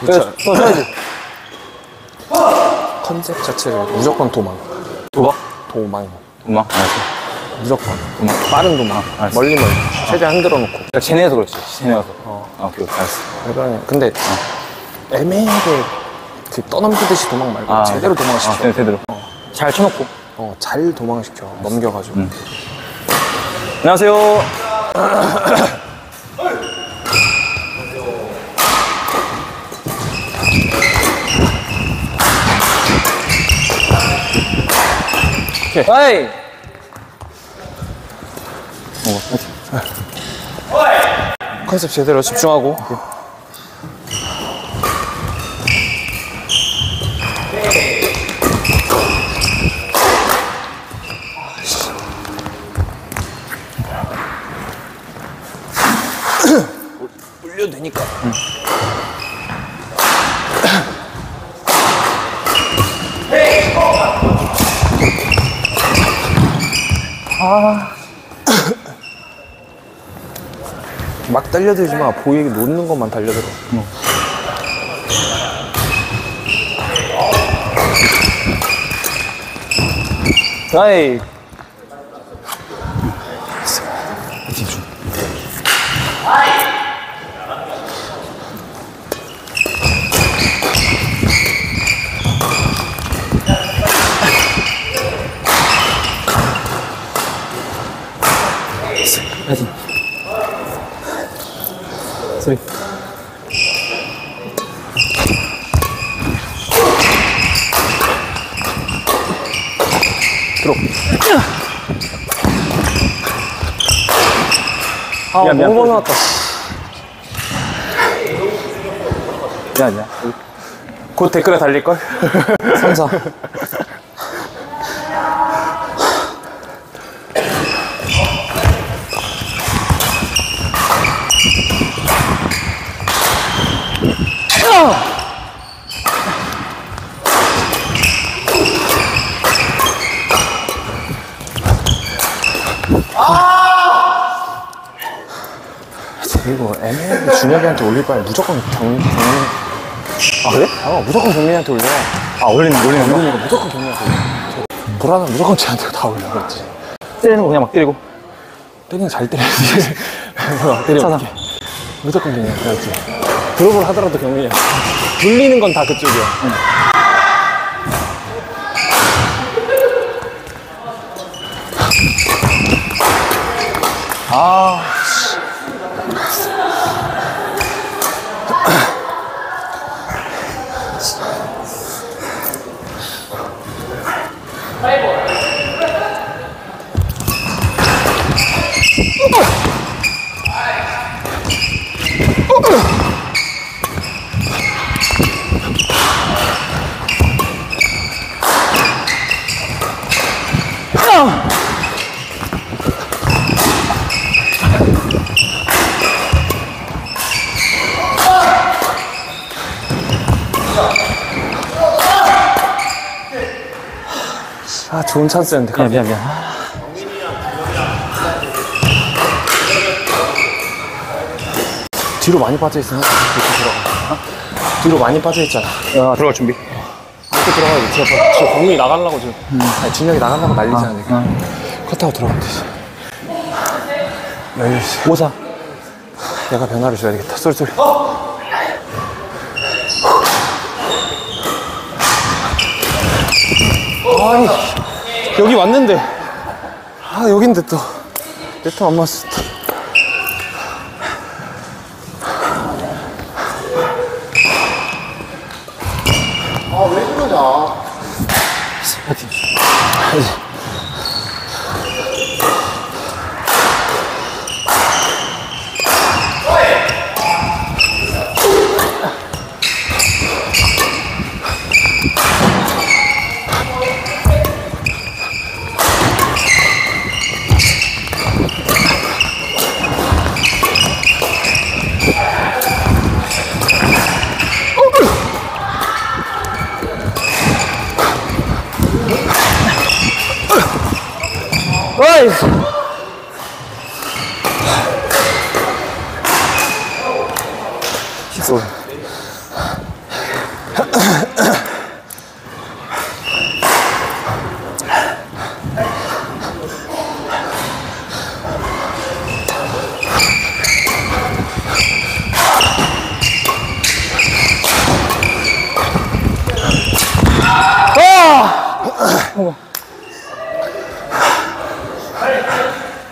그렇죠. 컨셉 자체를 무조건 도망. 도박? 도망? 알았어. 무조건 도망. 빠른 도망. 알았어. 멀리. 최대한 흔들어 놓고. 그러니까 쟤네에서 그렇지. 쟤네에서. 오케이, 알았어. 그러니까 근데 애매하게 그 떠넘기듯이 도망 말고 제대로 도망을 시켜. 제대로. 잘 쳐놓고. 잘 도망을 시켜. 알았어. 넘겨가지고. 안녕하세요. 오케이. 어이! 어이! 컨셉 제대로 집중하고. 오케이. 올려도 되니까. 막 달려들지 마. 보이게 놓는 것만 달려들어. 아이. 집중. 소리. 들어. 아, 너무 나왔다. 아니야. 곧 댓글에 달릴 걸. 선사. 그리고 애매하게 준혁이한테 올릴 바에 무조건 아 그래? 무조건 경민이한테 올려. 올리는 거? 무조건 경민이한테 올려. 불안하면 무조건 쟤한테 다 올려. 그렇지. 때리는 거 그냥 막 때리고. 때리는 거 잘 때려야지. 막 때리고. 무조건 경민이한테. 그렇지. 드롭을 하더라도 경민이야. 돌리는 건 다 그쪽이야. 좋은 찬스였는데. 미안. 뒤로 많이 빠져있으니까 뒤로 많이 빠져있잖아. 들어갈 준비. 이렇게 들어가야지. 지금 공이 나가려고 지금. 진혁이 나가려고 난리잖아. 컷하고 들어가면 되지. 오자. 내가 변화를 줘야 되겠다. 쏠쏠. 여기 왔는데. 여긴데 또. 네트 안 맞았어. 왜 그러냐. 파이팅.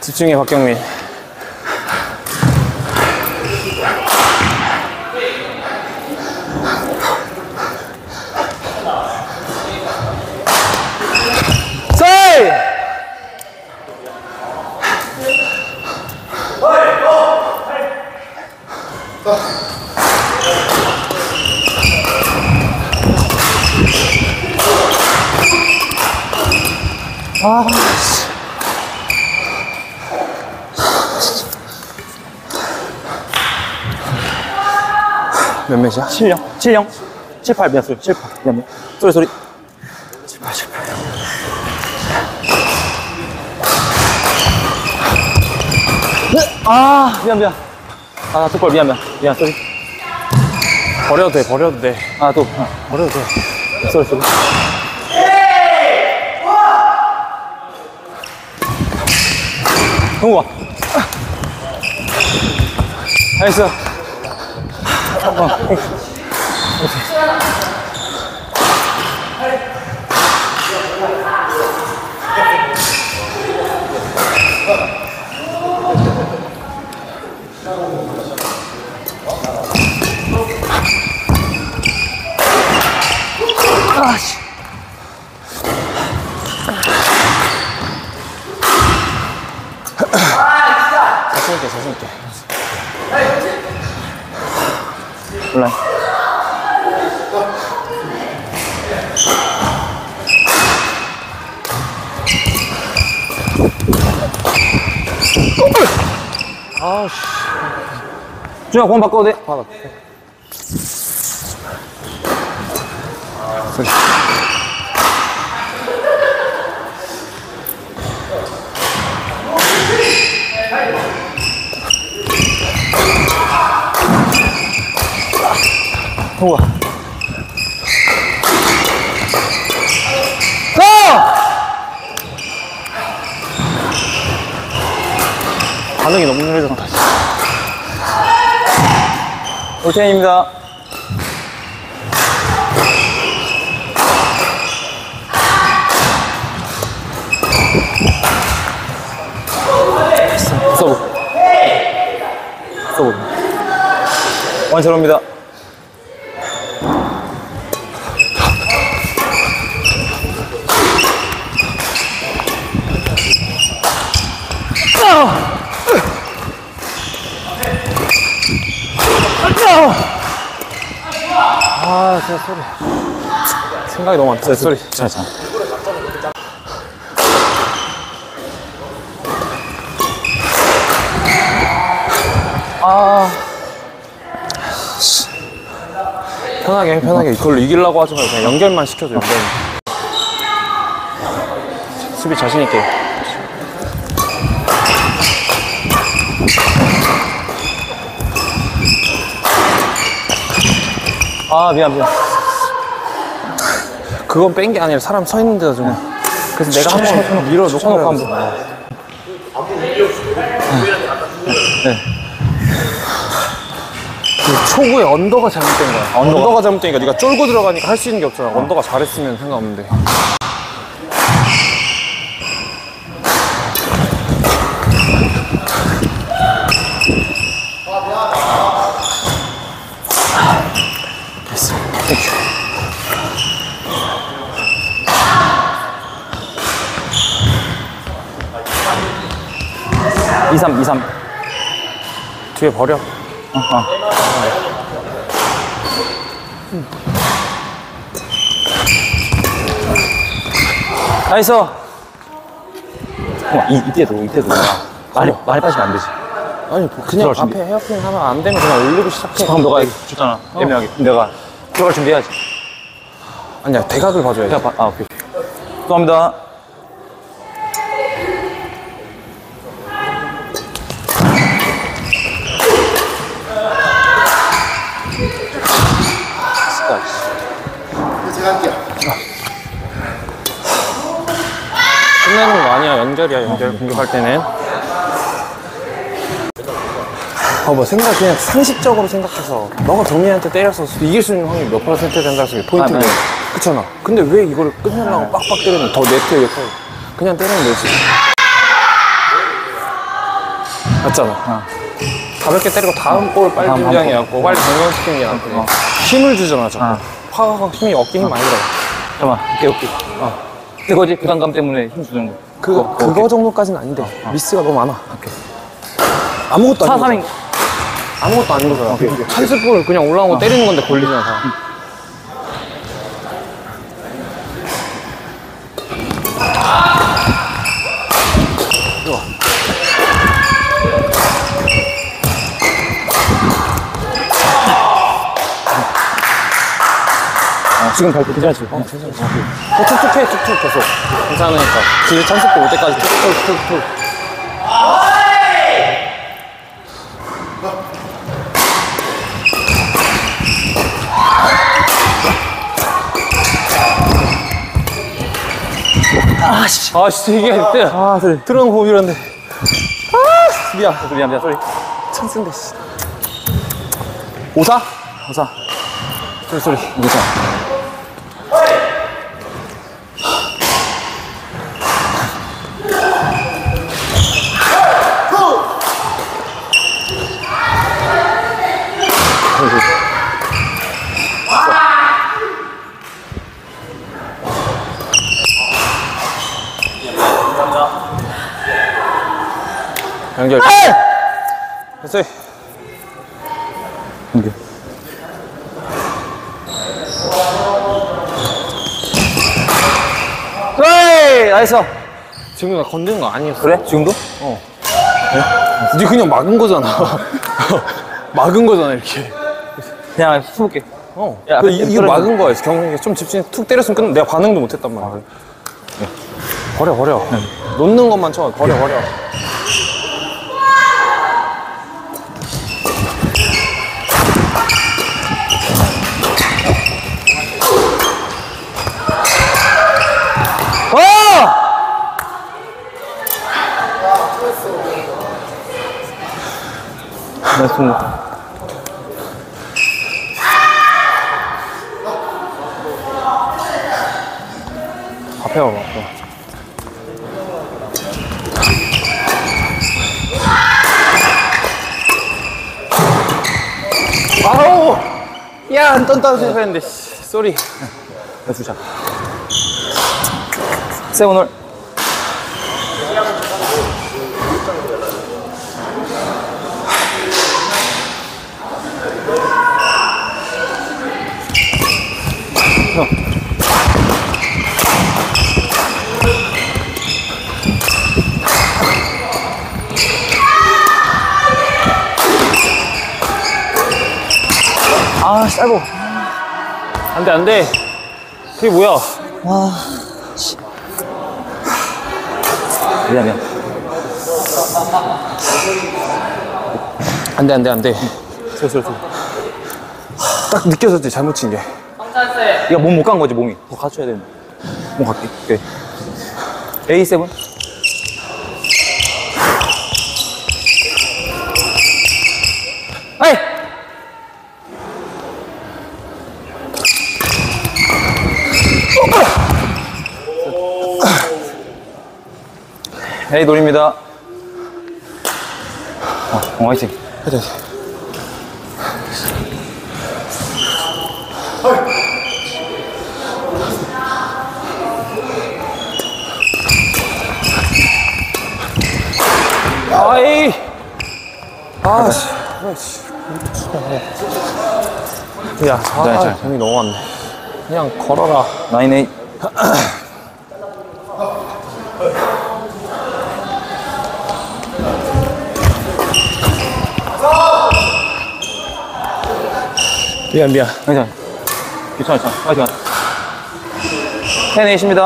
집중해, 박경민. 몇 몇이야? 70, 78 미안, 소리, 78 미안, 소리 78 아 미안 아 나 뚝벌 미안 소리 버려도 돼 아 또 버려도 돼 소리 형우가 나이스 아씨 자신있게 올라 아우씨 준혁아 공 바꿔도 돼? 받아 소리 우와. 고! 반응이 너무 느려졌다. 올체인입니다. 서브. 원철호입니다. 아, 진짜 소리. 생각이 너무 많다. 소리. 진짜. 아. 편하게. 이걸로 이기려고 하지 말고 그냥 연결만 시켜줘, 연결. 수비 자신있게. 아 미안 그건 뺀 게 아니라 사람 서 있는 데다 좀 그래서 내가 한번 밀어 놓고 한번 초구의 언더가 잘못된 거야 언더가 잘못되니까 네가 쫄고 들어가니까 할 수 있는 게 없잖아 언더가 잘했으면 상관없는데 뒤에 버려 나이스 이때도 많이 빠지면 안 되지 아니 그냥 앞에 헤어핀 하면 안 되면 그냥 올리고 시작해 그럼 너가 줬잖아 애매하게 내가 들어갈 준비해야지 아니야 대각을 봐줘야지 아 오케이 또 갑니다 연결이야, 연결. 공격할 때는. 뭐 생각 그냥 상식적으로 생각해서 너가 정민이한테 때려서 이길 수 있는 확률이 몇 퍼센트 된다고 생각해. 포인트는 그렇잖아. 근데 왜 이거를 끝내려고 빡빡 때리면 더 네트에 옆에 그냥 때리면 되지. 맞잖아. 가볍게 때리고 다음 골을 빨리 긴장해갖고 빨리 정면시키는 게 낫고 힘을 주잖아 자꾸. 화가 힘이 어깨 힘 많이 들어. 잠깐만 어깨. 이거지 부담감 때문에 힘 주는 거. 그거 정도까지는 아닌데 미스가 너무 많아. 오케이. 아무것도 아닌 거. 아무것도 아닌 거잖아. 찬스볼 그냥 올라온 거 때리는 건데 걸리잖아 다. 좋아. 지금 갈 때 괜찮지? 괜찮지. 툭툭 해, 툭툭 계속. 괜찮으니까. 뒤에 찬스볼 올 때까지 툭툭툭툭. 아씨, 되게 힘들. 들어온 호흡 이런데. 미안, 쏘리. 찬스인데, 씨. 오사? 오사. 쏘리. 오사. 연결. 됐어요. 연결. 그래! 나이스! 지금 나 건드는 거 아니었어. 그래? 지금도? 그래? 네 그냥 막은 거잖아. 막은 거잖아, 이렇게. 그냥 숨을게. 야, 이거 막은 거야. 경민이 좀 집중해. 툭 때렸으면 끝나. 내가 반응도 못 했단 말이야. 그래. 버려. 놓는 것만 쳐. 버려. 맞습니다. 앞에 와봐. 아우! 야, 안 떤다고 생각했는데, 쏘리. 나 주자. 세 오늘. 아이고 안돼 그게 뭐야. 와 미안 안돼 슬슬 딱 느껴졌지 잘못 친 게. 야, 몸 못 간 거지, 몸이. 더 갖춰야 되는데. 몸 갈게. 오케이. A7. 아이! 에이, 돌입니다. 화이팅. 아이! 아씨. 야, 재미 너무 많네. 그냥 걸어라. 9-8. 미안. 괜찮아. 파이팅. 10-8입니다.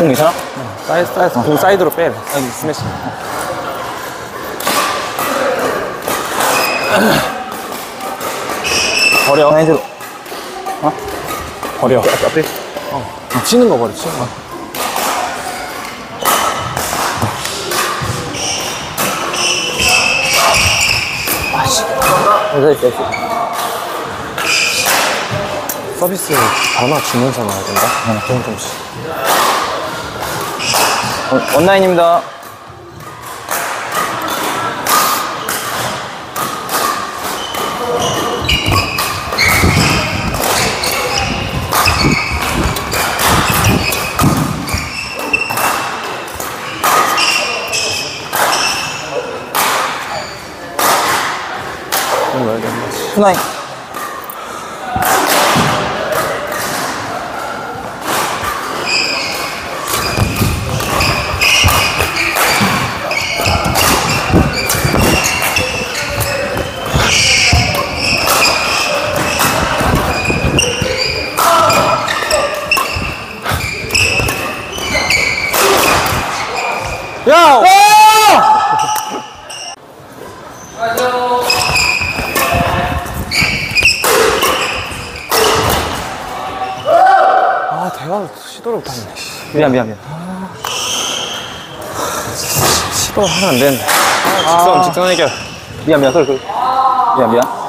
공 이상? 사이드, 공 사이드로 빼. 사이드 스매시. 버려. 사이드로. 어? 버려. 앞에? 어. 치는 거 버려, 치는 거. 아씨. 서비스 담아 주면서 나와야 된다? 응, 그런 정신. 온라인입니다. 투나잇 야! 시도를 못하네. 미안. 시도 하면 안 되는데. 직선 해결. 미안. 소리. 미안.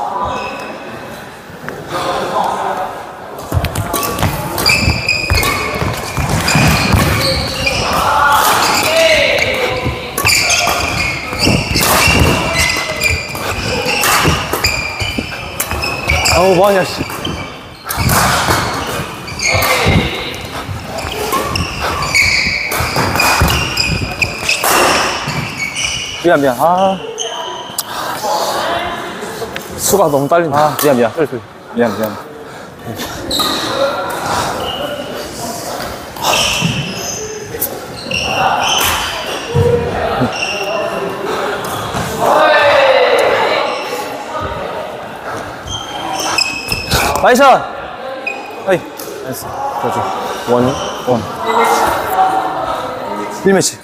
아우 뭐하냐 씨. 미안. 아. 수가 너무 딸린다. 아, 미안. 미안. 마이샷! 아이, 나이스. 그렇죠. 원. 1매치.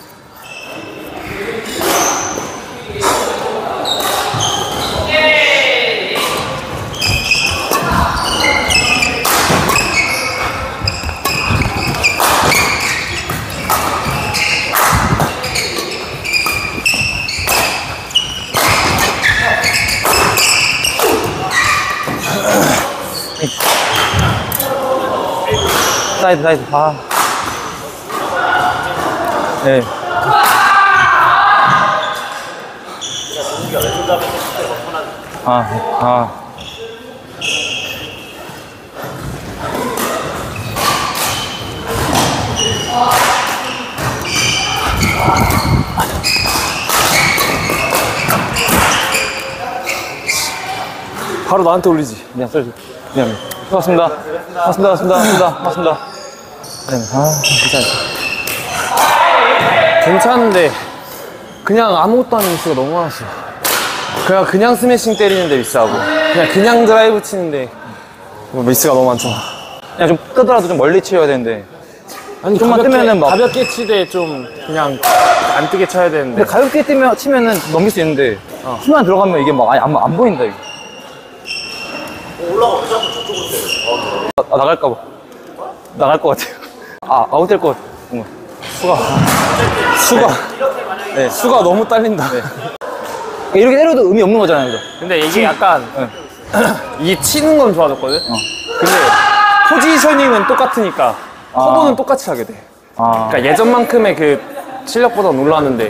사이드. 아. 네. 아. 바로 나한테 올리지. 그냥 썰지. 그냥. 고맙습니다. 아, 괜찮은데 그냥 아무것도 하는 미스가 너무 많았어. 그냥 스매싱 때리는데 미스하고 그냥 드라이브 치는데 미스가 너무 많잖아. 그냥 좀 뜨더라도 좀 멀리 치어야 되는데 아니 좀만 뜨면은 막 가볍게 치되 좀 그냥 안 뜨게 쳐야 되는데 가볍게 치면은 넘길 수 있는데 힘만 들어가면 이게 막 안 보인다 이거. 올라가 왜 자꾸 저쪽으로 돼? 나갈까 봐. 나갈 것 같아요. 아, 아웃될 것 같아. 수가. 네, 수가 너무 딸린다. 네. 이렇게 때려도 의미 없는 거잖아요, 이거. 근데 이게 약간, 네. 이 치는 건 좋아졌거든? 근데 포지셔닝은 똑같으니까, 커버는 똑같이 하게 돼. 그러니까 예전만큼의 그 실력보다는 올라왔는데,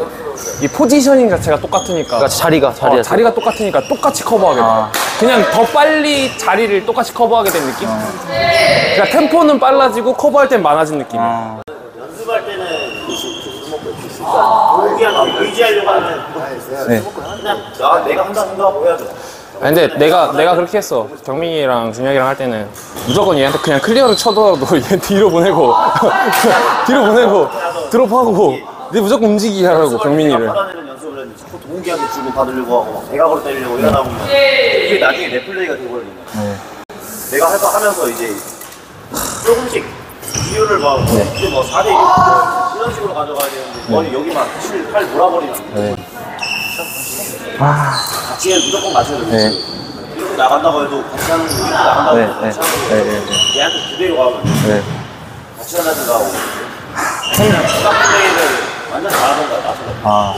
이 포지셔닝 자체가 똑같으니까. 그러니까 자리가 똑같으니까 똑같이 커버하게 돼. 그냥 더 빨리 자리를 똑같이 커버하게 된 느낌? 그러니까 템포는 빨라지고 커버할 땐 많아진 느낌. 연습할 때는 의지하려고 하면 네. 그냥 내가 한다고 해야죠. 아니 근데 내가 그렇게 했어. 경민이랑 준혁이랑 할 때는 무조건 얘한테 그냥 클리어를 쳐더라도 얘 뒤로 보내고 드롭하고 네 무조건 움직이게 하라고 경민이를. 동기한테 주고 받으려고 하고 막 대각으로 때리려고 이러다 보면 이게 나중에 내 플레이가 되어버리는 거야. 내가 할 거 하면서 이제 조금씩 이유를 막 네. 뭐 4대 6 이런 식으로 가져가야 되는데 거의 네. 여기만 7, 8 몰아버리면 네. 아. 뒤에 무조건 맞춰야 되고 네. 이렇게 나간다고 해도 같이 하는 이렇게 나간다고 해도 같이 하는 네. 네. 얘한테 그대로 가면 네. 같이 하나씩 가고 추가 플레이를 완전 잘하던가 나서던가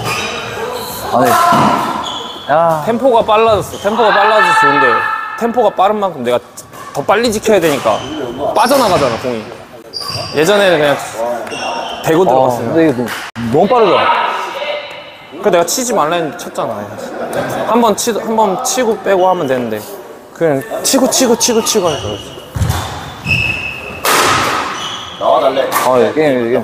야. 템포가 빨라졌어. 템포가 빨라져서 좋은데 템포가 빠른 만큼 내가 더 빨리 지켜야 되니까 빠져나가잖아 공이. 예전에는 그냥 대고 들어갔어요. 근데 이게 너무 빠르더라. 그 내가 치지 말라 했는데 쳤잖아. 한 번 치고 빼고 하면 되는데 그냥 치고 하니까. 나와달래. 아 예. 게임.